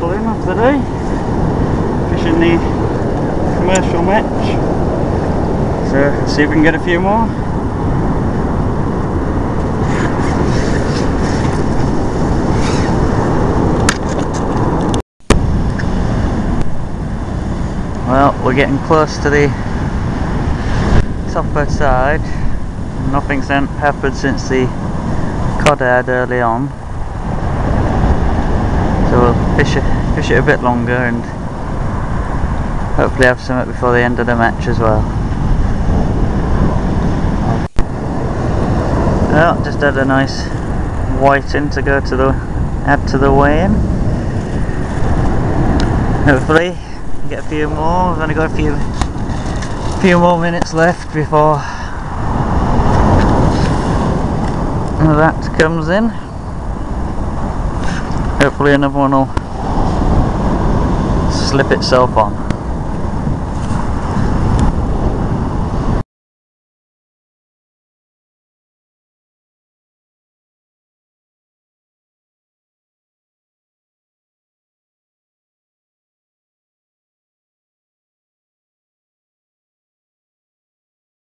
Barcelona today, fishing the commercial match, so see if we can get a few more. Well, we're getting close to the topper side. Nothing's happened since the codad early on, so we'll fish it a bit longer and hopefully have some before the end of the match as well. Well, just had a nice whiting to go to the add to the weigh-in. Hopefully get a few more. We've only got a few more minutes left before that comes in. Hopefully another one will slip itself on.